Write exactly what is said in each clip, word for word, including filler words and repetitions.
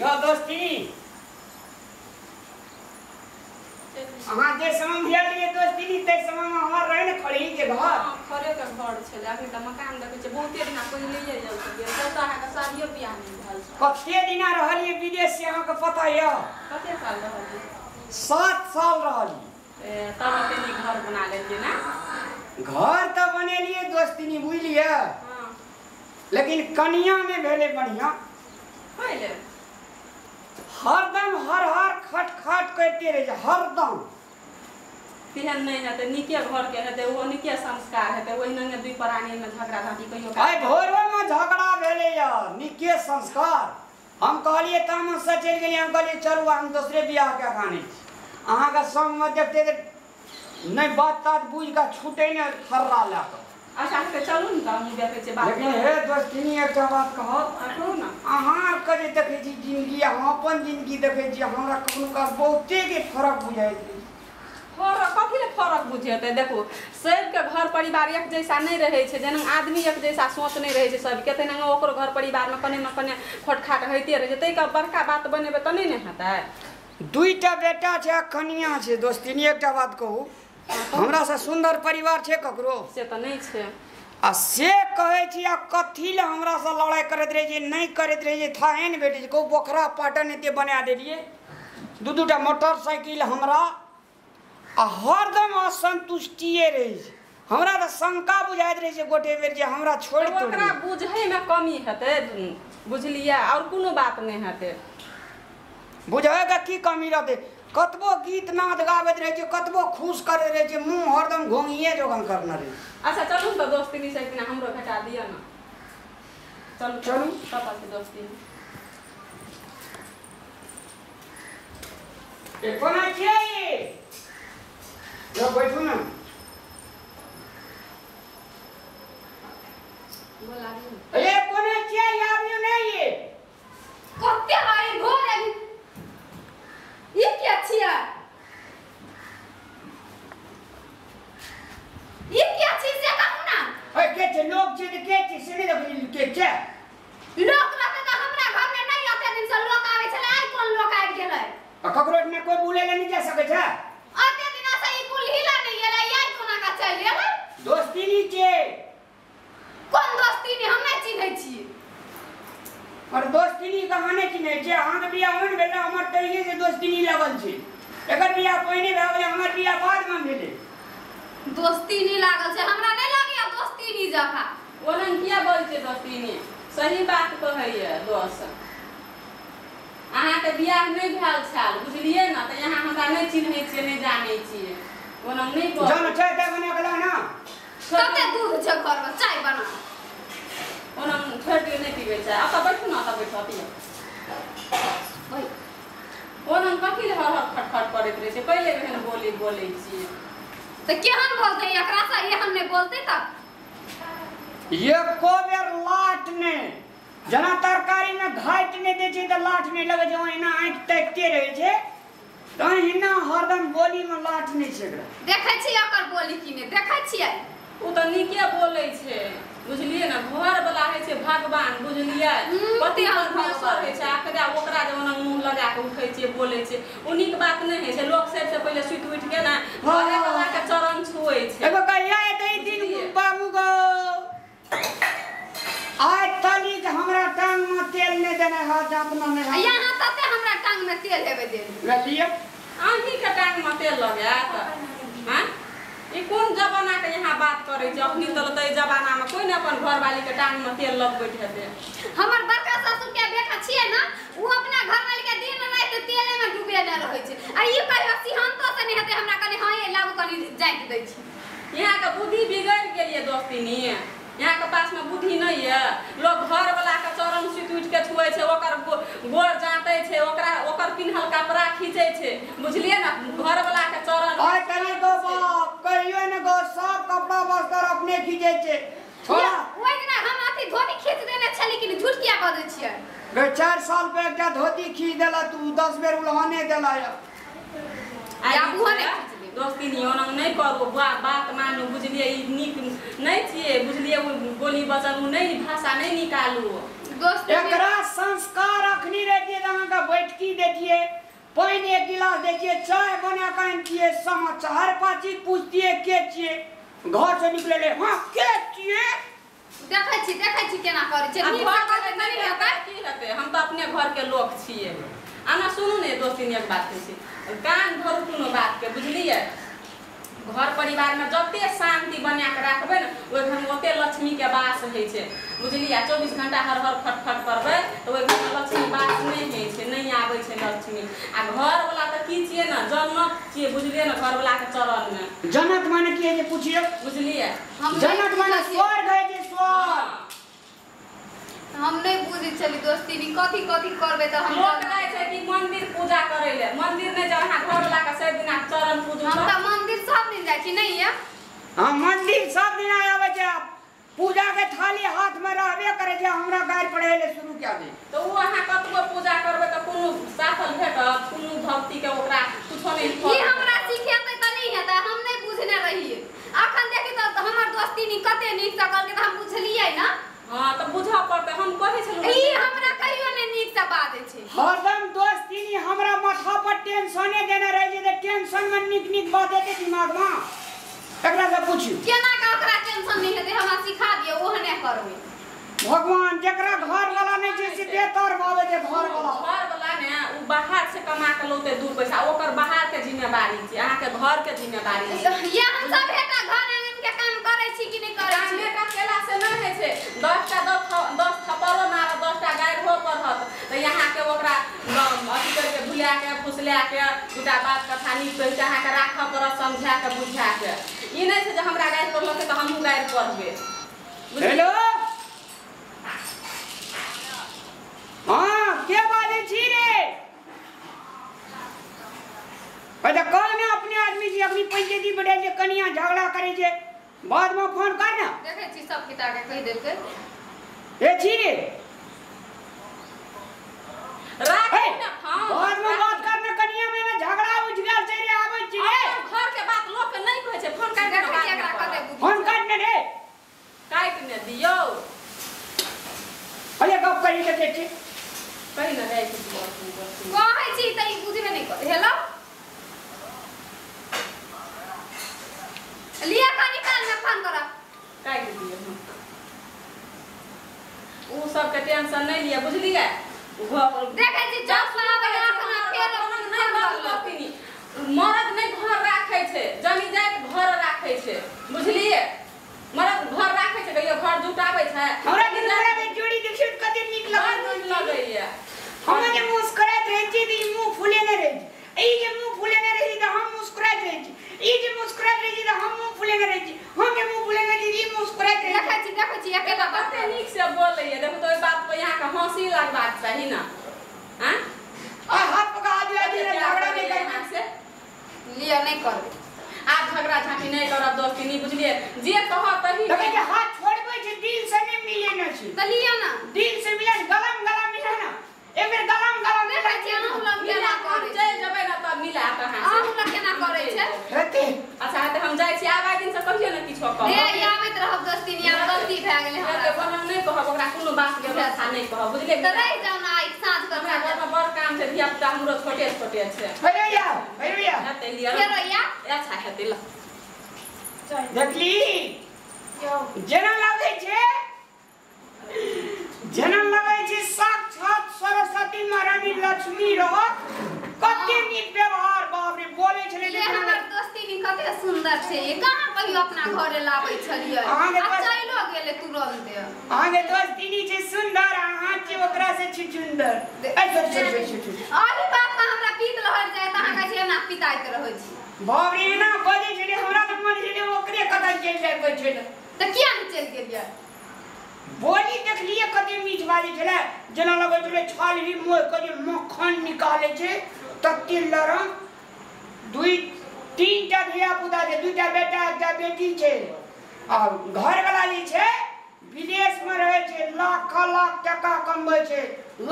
यो दोस्ती अहां जे समय भिया लिए दोस्ती नी ते समय में हमर रहे न खड़ी के घर हां खड़े के घर छले अभी त मकान देखे छ बहुते दिन कोई ले जाय जाउ त त अहां के शादी बियाह नी भल छ कते दिन रहलिए विदेश से अहां के पता य कते साल रहलिए सात साल रहलिए ए तब त नी घर बना लेलिए ना घर त बनेलिए दोस्ती नी बुझ लिए हां लेकिन कनिया में भेले बढ़िया होइले हरदम हर हर खट खट करते रहे हरदम तेहन नहीं है त निके घर के है त वो निके संस्कार है त वही नंगे दुई प्राणी में झगड़ा झाटी कहियो आइ भोरवा में झगड़ा भेले या निके संस्कार हम कहलिए तामन से चल गेलिए हम कहलिए चलू हम दूसरे बियाह के खाने आहा का संग में देखते नहीं बात तात बुझ का छूटे न खर्रा ला अच्छा के चलू न त हम देखे छे बात लेकिन हे दोस्तिनी एकटा बात कहो आठो न आहार करे देखे छी जिंदगी हम अपन जिंदगी देखे छी हमरा कोनो का बहुते के फरक बुझाई फरक कथि ले फरक बुझेते देखो सब के घर परिवार एक जैसा नहीं रहे छे जेना आदमी एक जैसा सोच नहीं रहे छे सब के तेना ओकर घर परिवार में कने न कने खटखाट होइते रहे जते का बड़का बात बनेबे त नहीं ने हता दुईटा बेटा छे खनिया छे दोस्तिनी एकटा बात कहू हमरा से सुंदर परिवार छे ककरो से त नहीं छे आ से कहे छी आ कथि ले हमरा से लड़ाई करत रहे जे नहीं करत रहे जे थाहन बेटी को बोखरा पाटन एते बना देलिए दू दूटा मोटरसाइकिल हमरा आ हरदम असंतुष्टिए रही हमरा त शंका बुझाइत रहे जे गोटे बेर जे हमरा छोड़ तो ओकरा बुझै में कमी हते बुझलिए और कोनो बात नहीं हते बुझाएगा की कमी रहते कतबो गीत नाद गाबत रहे जे कतबो खुश करे रहे जे मुंह हरदम घोंगिए जोगन करना रहे अच्छा चलू त दोस्ती नि से कि हमरो घटा दिया ना चल चलू पापा के दोस्ती ए कोना छिए ई लो बैठू ना बोला रे ए कोना छिए ई आबियो नहीं ई कते हाय घर अभी ये क्या छिया ये क्या चीज है कहू ना ए के छ लोग छ के छ सुनि देखली के छ लोग रहते त हमरा घर में नहीं आते दिन से लोग आवे छले आई कोन लोग आबि गेलै आ ककरो में कोई बोले ले नहीं जा सके छ आते दिन से ई कुल हिला नहीं गेलै आई कोना का चल गेलै दोस्ती नी छै कोन दोस्ती नी हम नहीं चिन्है छी और दोस्तिनी कहानी की नहीं जे अहां के बिया होन भेल हमर तइये से दोस्तिनी लागल छी एकर बिया पहिने भए हमर बिया बाद में भेले दोस्तिनी लागल छै हमरा नै लागिया दोस्तिनी जका ओनन किया बोल छै दोस्तिनी सही बात कहैया दोस अहां के बिया नै भेल छल बुझलिए ना त यहां हमरा नै चिन्है छियै नै जानै छियै ओनन नै जान छै त बने गेला ना कते दूध छै घर में चाय बना ओनन छोटी नै पीबै छै आ त बैठू ना त बैठो पिया ओइ ओनन कथि ले हर हर खटखट करैत रहे छै पहिले एहन बोली बोलै छी त केहन बोलते एकरा से एहन नै बोलते त एको बेर लाट नै जना तरकारी में घाट नै दै छै त लाट नै लगै छै ओहिना आंख तकते रहे छै त ओहिना हरदम बोली में लाट नै छै एकरा देखै छी एकर बोली कि नै देखै छी उ त नीके बोलै छै बुझलिए ना घर वाला है छे भगवान बुझलिए पति परमेश्वर है छे आकरा ओकरा जवन मुंह लगा के उठै छे बोलै छे उनी के बात नै है छे लोक सब से पहिले सुति उठ के ना घर वाला के चरण छुए छे एगो कहिया एतै दिन बाबू गो आइ तली के हमरा टांग में तेल नै देने हाथ अपना नै यहां तते हमरा टांग में तेल हेबे देने लियो आही के टांग में तेल लगात हां ई कोन जमाना के यहां बात करै छै अपनी त त जमाना में कोई न अपन घरवाली के टांग में तेल लग बैठ हेते हमर बड़का ससुर के बेटा छियै ना उ अपना घरवाली के दिन रात तेल में डुबे न रहै छै आ ई कहियो सिहंतो से नै हेते हमरा कने हां लागू कनी जाइत दै छै यहां के बुद्धि बिगड़ गेलिए दोस्तिनी यहां के पास में बुद्धि नै है लोग घर वाला के चरण सुति उठ के छुए छै ओकर गोर जांतै छै ओकरा ओकर पिन्हल कपड़ा खींचै छै बुझलिए ना घर वाला के चरण ओय तनी गो बाप कहियो ने गो सब कपड़ा बस्तर अपने खींचै छै छोरा ओय दिना हम आथी धोती खींच देने छली कि झूठ किया बजै छियै बे चार साल पे एकटा धोती खींच देला तू दस बेर उलहने देला आ आबू हने दोस्ती नी ओना नै करू बात मानू बुझलिए ई नीक नै छियै बुझलिए बोली बचन नै भाषा नै निकालू दोस्त एकरा संस्कार अखनी रह दिए त देखिए, पानी एक गिलास देखिए, चाय बना के समाचार पाची पूछतिए के छिए, घर से निकले ले हां के छिए, देखै छी देखै छी केना करै छै। हम घर के नहीं रहते की रहते, हम तो अपने घर के लोग छिए। आना सुनू ने दोस्तीन एक बात छै, कान धरू कोनो बात के बुझलिए। घर परिवार में जते शांति बना के राखबे न ओइ घर में ओते लक्ष्मी के वास होय छै बुझलिए। चौबीस घंटा हर हर फटफट करबे तो ओइ घर में लक्ष्मी वास नहीं होय छै, नहीं आबै छै लक्ष्मी। आ घर वाला त की छिए न जनक छिए बुझलिए न, घर वाला के चरण में जनक माने की है जे पूछियो बुझलिए। हम जनक माने स्वर्ग है जे स्वर्ग। हम नहीं बुझै छली दोस्ती नी कथि कथि करबे त हम लोग कहै छै कि मंदिर पूजा करै ले, मंदिर में जहां घर वाला के सब दिना चरण पूजू। हम त मंदिर सब कि नहीं है, हम मंदिर सब दिन आवे जे पूजा के थाली हाथ में रहबे करे जे हमरा गाय पढ़े ले शुरू क्या दे। तो वो अहा कतबो पूजा करबे त कोनो साफल भेटत, कोनो भक्ति के ओकरा कुछो नहीं फल। ई हमरा सिखेते त नहीं है, त हम नहीं बुझने रहिए। अखन देखि त हमर दोस्ती नी कते नीक स करके त हम बुझलियै ना। हां त बुझा पड़ते, हम कहै छलु ई हमरा कहियो ने नीक स बाजै छै। हरदम दोस्ती नी हमरा माथा पर टेंशन देने रह जे, टेंशन में नीक नीक बात देते दिमाग में। एकरा से पूछियो केना का ओकरा टेंशन नहीं है, हमरा सिखा दियो ओहने करबे। भगवान जेकरा घर वाला नहीं जे से बेहतर भावे जे घर वाला, घर वाला ने उ बाहर से कमा के लौते दू पैसा, ओकर बाहर के जिम्मेदारी छै, अहाँ के घर के जिम्मेदारी छै। ये हम सब एकटा घर आंगन के काम करै छी कि नहीं करै छी, एकटा केला से नहीं है छै। दस टा दस थपड़ो मार दस टा गाइर हो पड़त त यहां के ओकरा अथि करके भुला के फुसला के दुटा बात कथा नी कहि के अहाँ के राख पर समझा के बुझा के। ई नै छै जे हमरा गाइर पर लके त हमहु गाइर करबे। हेलो हां के बाजै छी रे? अरे कल में अपने आदमी जी अगली पंचायत दी बड़े जे कनिया झगड़ा करे जे बाद में फोन कर ना, देखै छी सब पिता के कहि देते ए छी रे राख ना। हां बाद में बात करना, कनिया में ना झगड़ा उठ गेल छै रे, आबै छी रे। घर के बात लोग के नहीं कहै छै, फोन कर के एकरा कते बुझि फोन करने रे काट ने दियो। अरे गप कहि के देखि कहि न जाय छी कहै छी त ई बुझबे नहीं कर। हेलो लिया का निकाल में फोन करा काट दियो। उ सब के टेंशन नहीं लिया बुझलिए। देखै छी जब सुना बजा के फेर नहीं बोललखिन, मरद नहीं घर राखै छै, जमीन जायत घर राखै छै बुझलिए। मरद घर राखै छै, कहियो घर जुटाबै छै। हमरा दिनरा में जोड़ी दीक्षित कते नीक लागै है, हम जे मुस्कुराइत रहै छी ई मुंह फुलेने रहै छै, ई जे मुंह फुलेने रहै छै त हम मुस्कुराइत रहै छी, ई जे मुस्कुराइत रहै छै त हम मुंह फुलेने रहै छी, हम जे मुंह फुलेने रहै छी ई मुस्कुराइत रहै छी। देखै छी एकटा कते नीक से बोलै है, देखो तो ई बात पर यहां के हंसी लगबाक चाही ना। हां आ हाथ पका दिया धीरे झगड़ा नहीं करना से लिया नहीं करबे, आप झगड़ा झांटी नहीं करब दोस्ती नहीं बुझलिए। जे कह तही त के हाथ छोड़बै जे दिल से नहीं मिले ना छी त लिया ना, दिल से मिले गलम गलम मिले ना, एक बेर गलम गलम देखै छी हम लोग केना करै छै। जबै ना त मिला त हां हम लोग केना करै छै हेते। अच्छा त हम जाइ छी, आबै दिन से कहियो ना किछो कहब ए आबैत रहब दोस्ती नहीं, आब गलती भ गेल हमरा त हम नहीं कहब ओकरा, कोनो बात के व्यथा नहीं कहब बुझलिए। त रह जाउ ना एक साथ के हमरा घर में बड़ काम छै, धिया पुता हमरो छोटे छोटे छै। हेरे या हेरे या हेते लिया हेरे या अच्छा हेते ल देखली यो जेना लागै छै, जेना लागै छै साक्षात सरस्वती महारानी लक्ष्मी रहो। कते नीक व्यवहार बाप रे बोलै छले जे हमर दोस्ती नी कते सुंदर छै, कहां कहियो अपना घरे लाबै छलियै आ चैलो गेले तुरंत। आगे दोस्ती नी छै सुंदर, अहां के ओकरा से छुछुंदर ऐसे छुछु छुछु आही बात में हमरा पीत लहर जाय त अहां कहियो ना पिताइत रहै छी। बाप रे ना बजे छले हमरा त मन छले ओकरे कतै चल जाय पै छले त किया नै चल गेलियै। बोली देखलिए कते मीठ बाजे छले, जेना लगै छले छाल ही मोह के जे मक्खन निकाले छै तत्ते लरम। दुई तीन टा धिया पुता जे दुटा बेटा एकटा बेटी छै, आ घर वाला जे छै विदेश में रहे छै, लाख लाख टका कमबै छै,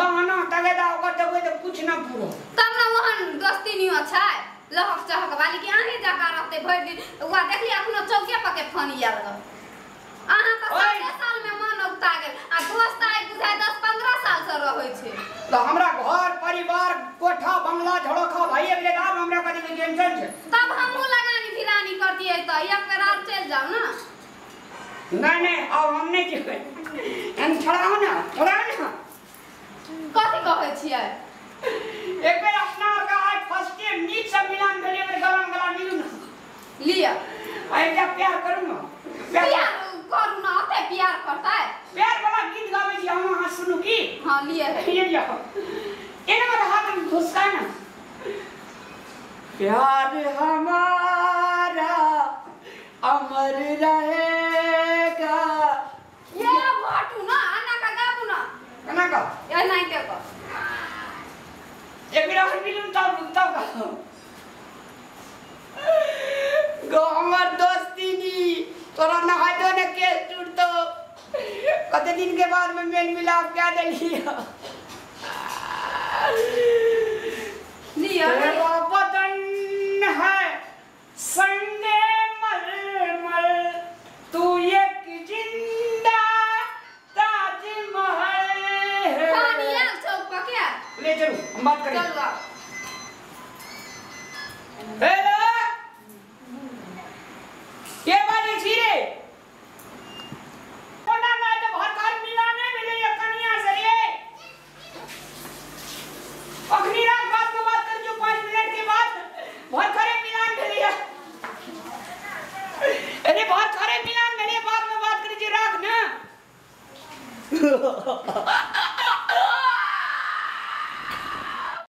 लहना तगेदा ओकर देबै त कुछ ना पूरो। तब ना वहन दोस्ती नी अच्छा लहक चहक वाली के आने जाका रहते भर दिन ओकरा देखली अखनो चौके पर के फोन यार रह। अहां त सात साल में मन उगता गेल आ दोस्त आइ बुझाय दस पंद्रह साल से रहै छै। त हमरा घर पर परिवार कोठा बंगला झड़ो खा भाई एकरे दाब हमरा का जे टेंशन छे तब हमहु लगानी फिरानी करती है त एक बेर आर चल जाओ ना नहीं नहीं अब हम नहीं जेबे हम छोड़ाओ ना छोड़ाओ ना कथि कहै छियै एक बेर अपना और का आज फर्स्ट टाइम नीक सब मिलान भेले बेर गरम गला मिलू ना लिया आइ जा प्यार करू ना प्यार करू ना ओते प्यार करता है प्यार वाला गीत गावे छी हम हां सुनू की हां लिए लिए जाओ इनमें हाथ घुसका ना प्यार हमारा अमर रहेगा ये बाटू ना आना का गाबू ना कना का ये नहीं के को एक रात मिलन तब तब का गो हमार दोस्ती नी तोरा ना हाथों ने के टूटतो कते दिन के बाद में मेल मिलाप क्या देलिया लिया तेरा बदन है संगे मलमल तू एक जिंदा ताजमहल है पानी आ चौक पर क्या ले चलो हम बात करें चल गा हेलो ये बात अच्छी है कोना में तो बहुत बार मिलाने मिले ये कन्या सरिये अखनी रात बात को बात कर जो पाँच मिनट के बाद बहुत सारे मिलान मिले अरे बहुत सारे मिलान मिले बाद में बात करिए रात ना